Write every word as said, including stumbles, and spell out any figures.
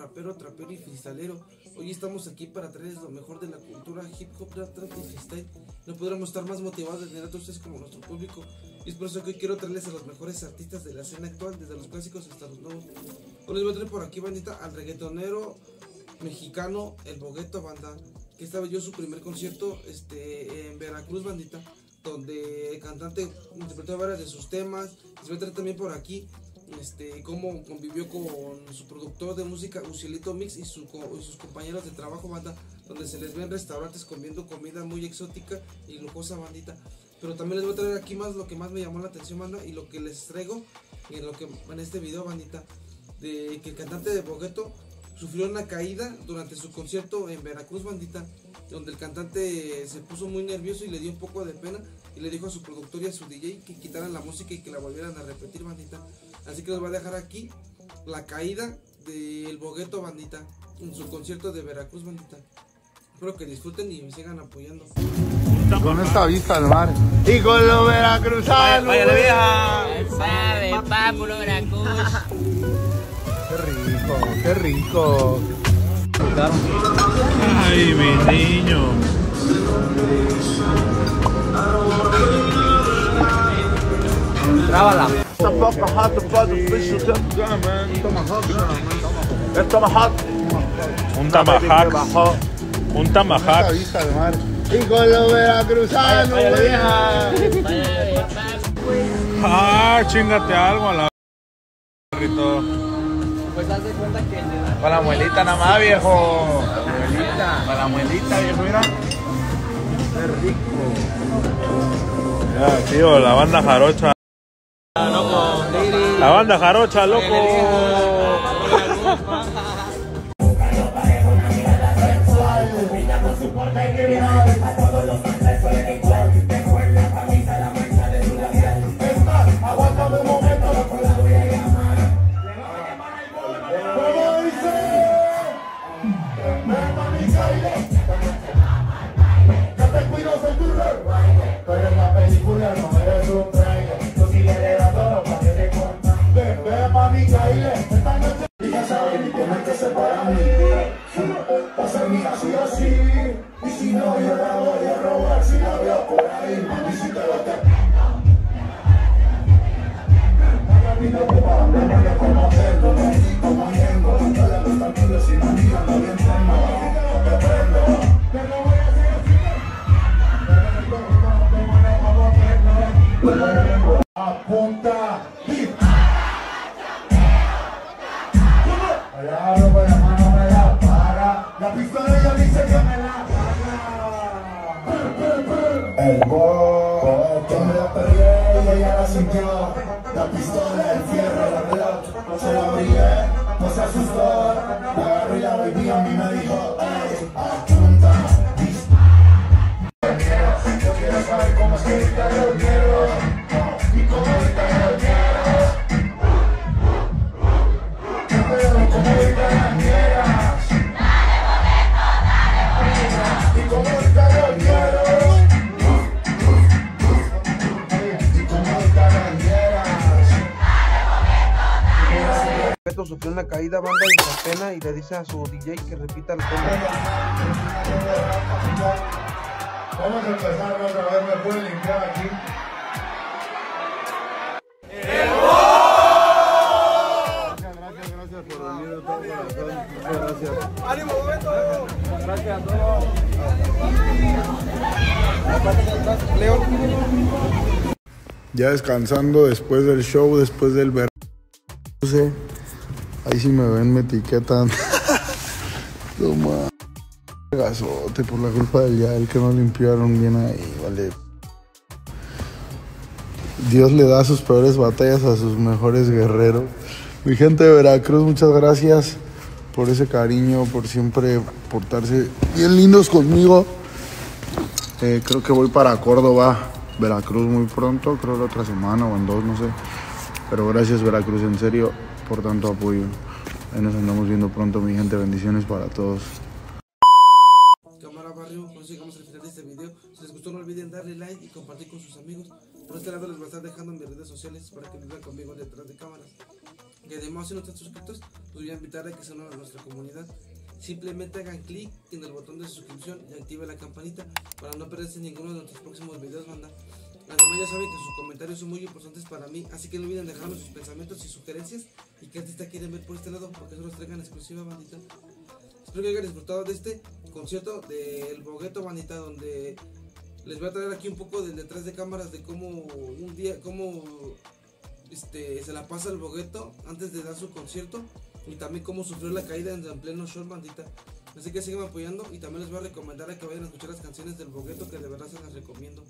rapero, trapero y freestylero. Hoy estamos aquí para traerles lo mejor de la cultura hip hop, trap y freestyle. No podremos estar más motivados de tener a ustedes como nuestro público. Y es por eso que hoy quiero traerles a los mejores artistas de la escena actual, desde los clásicos hasta los nuevos. Hoy les voy a traer por aquí, bandita, al reggaetonero mexicano, el Bogueto Banda, que estaba yo su primer concierto este, en Veracruz, bandita, donde el cantante interpretó varios de sus temas. Les voy a traer también por aquí Este, cómo convivió con su productor de música Usielito Mix y, su, y sus compañeros de trabajo, banda, donde se les ve en restaurantes comiendo comida muy exótica y lujosa, bandita. Pero también les voy a traer aquí más lo que más me llamó la atención, banda, y lo que les traigo en, lo que, en este video, bandita, de que el cantante de Bogueto sufrió una caída durante su concierto en Veracruz, bandita, donde el cantante se puso muy nervioso y le dio un poco de pena y le dijo a su productor y a su D J que quitaran la música y que la volvieran a repetir, bandita. Así que les voy a dejar aquí la caída del Bogueto, bandita, en su concierto de Veracruz, bandita. Espero que disfruten y me sigan apoyando. Con esta vista al mar y con los veracruzanos. Vaya la vieja. Sabe, Pablo Veracruz. Qué rico, qué rico. Ay, mi niño. Grábala. Un tamajac. Un tamajac. Y con los veracruzanos. Ah, chingate algo a la perrito. Pues haz de cuenta que para la abuelita nada más, viejo. Abuelita. Para la abuelita, viejo, mira. Qué rico. Ya, tío, la banda jarocha. Loco. La banda jarocha, loco. Sufrió una caída, banda, y la pena, y le dice a su D J que repita el tema. Vamos a empezar otra vez, me pueden limpiar aquí. Gracias, gracias, gracias por venir de todo corazón. Muchas gracias. ¡Ánimo, Bogueto! Gracias a todos. Leo. Ya descansando después del show, después del verano. Ahí si me ven me etiquetan. Toma. Gasote por la culpa del ya, el que no limpiaron bien ahí, vale. Dios le da sus peores batallas a sus mejores guerreros. Mi gente de Veracruz, muchas gracias por ese cariño, por siempre portarse bien lindos conmigo. Eh, creo que voy para Córdoba, Veracruz muy pronto, creo la otra semana o en dos, no sé. Pero gracias Veracruz, en serio, por tanto apoyo. Ahí nos andamos viendo pronto, mi gente. Bendiciones para todos. Cámara barrio, con eso llegamos al final de este video. Si les gustó no olviden darle like y compartir con sus amigos. Por este lado les voy a estar dejando mis redes sociales para que vivan conmigo detrás de cámaras. y además si no están suscritos, los voy a invitar a que se unan a nuestra comunidad. Simplemente hagan clic en el botón de suscripción y activen la campanita para no perderse ninguno de nuestros próximos videos, banda. Además ya saben que sus comentarios son muy importantes para mí, así que no olviden dejarme sus pensamientos y sugerencias y qué artista quieren ver por este lado, porque eso los traigan exclusiva, bandita. Espero que hayan disfrutado de este concierto del Bogueto, bandita, donde les voy a traer aquí un poco del detrás de cámaras de cómo un día, cómo este, se la pasa el Bogueto antes de dar su concierto, y también cómo sufrió la caída en pleno show, bandita. Así que sigan apoyando, y también les voy a recomendar a que vayan a escuchar las canciones del Bogueto, que de verdad se las recomiendo.